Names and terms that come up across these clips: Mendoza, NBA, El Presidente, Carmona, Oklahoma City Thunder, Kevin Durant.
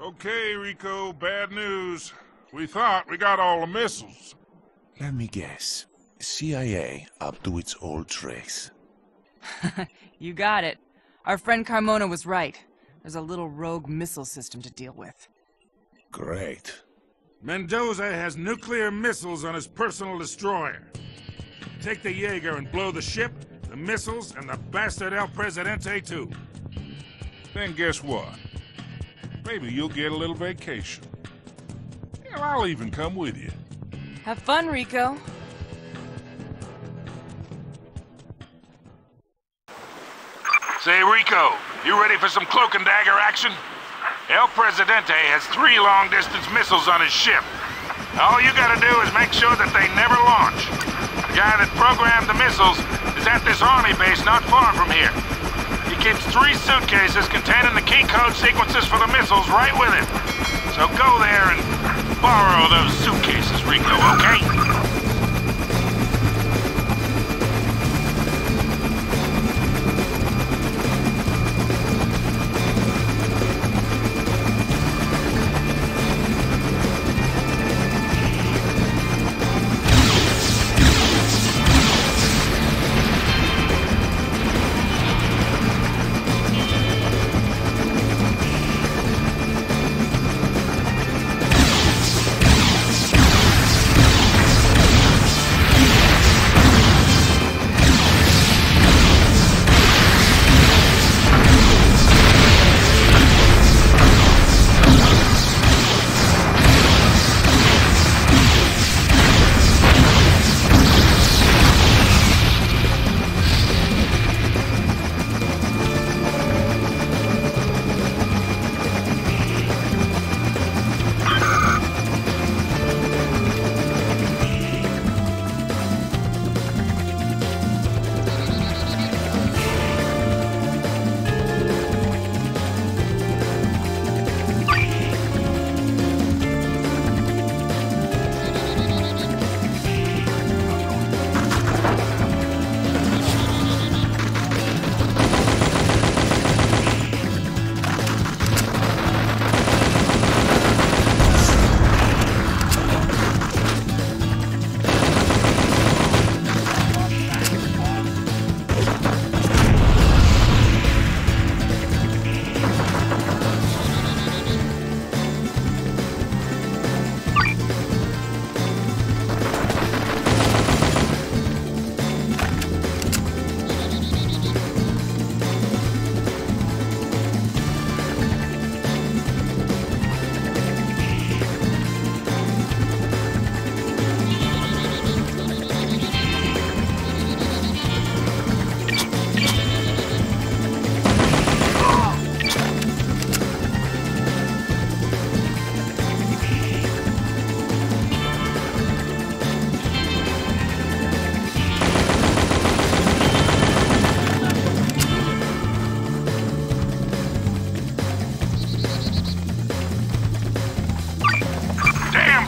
Okay, Rico, bad news. We thought we got all the missiles. Let me guess. CIA up to its old tricks. You got it. Our friend Carmona was right. There's a little rogue missile system to deal with. Great. Mendoza has nuclear missiles on his personal destroyer. Take the Jaeger and blow the ship, the missiles, and the bastard El Presidente too. Then guess what? Maybe you'll get a little vacation. Hell, I'll even come with you. Have fun, Rico. Say, Rico, you ready for some cloak and dagger action? El Presidente has 3 long-distance missiles on his ship. All you gotta do is make sure that they never launch. The guy that programmed the missiles is at this army base not far from here. He keeps 3 suitcases containing the key code sequences for the missiles right with him. So go there and borrow those suitcases, Rico, okay?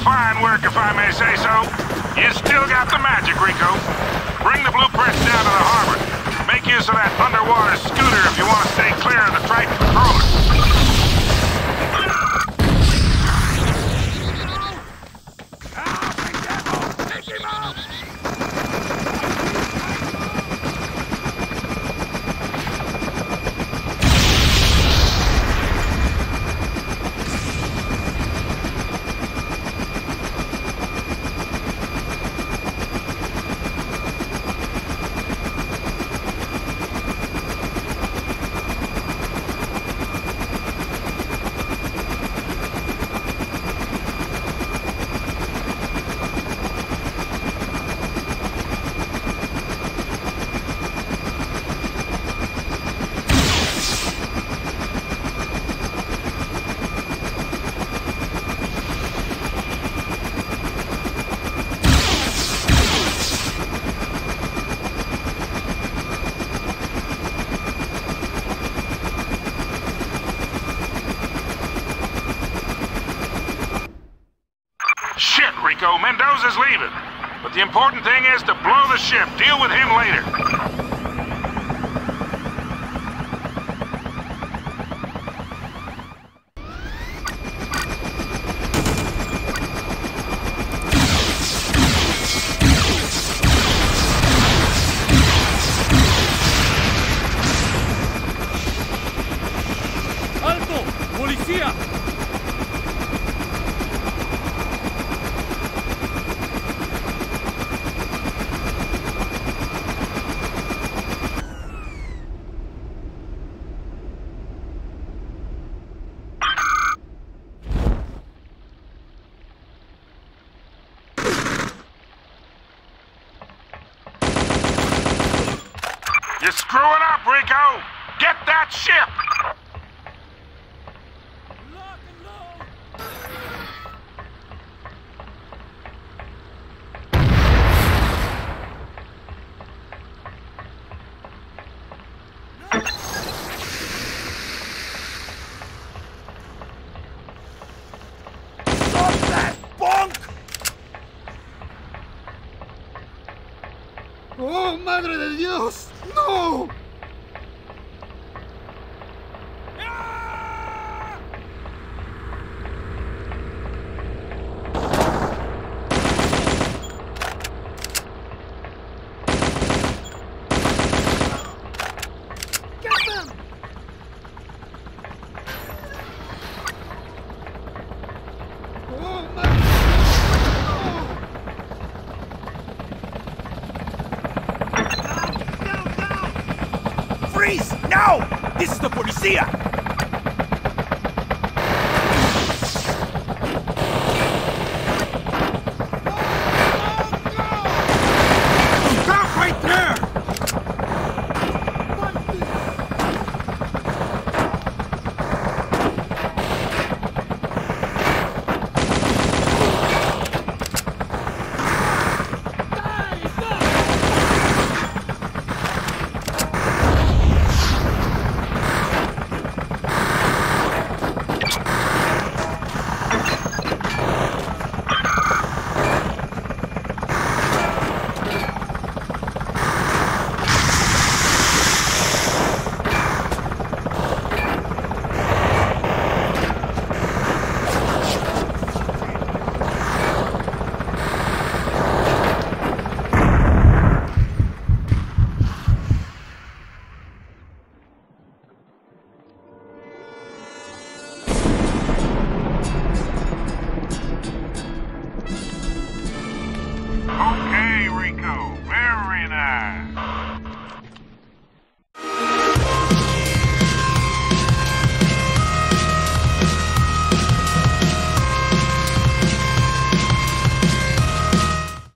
Fine work, if I may say so. You still got the magic, Rico. Bring the blueprints down to the harbor. Make use of that underwater scooter if you want to stay clear of the Triton patroller. Mendoza's leaving, but the important thing is to blow the ship. Deal with him later. policía! You're screwing up, Rico! Get that ship! Lock and load! No. Stop that, bonk! Oh, madre de Dios! No! Ah! Get them! Oh, my. Freeze! Now! This is the policía!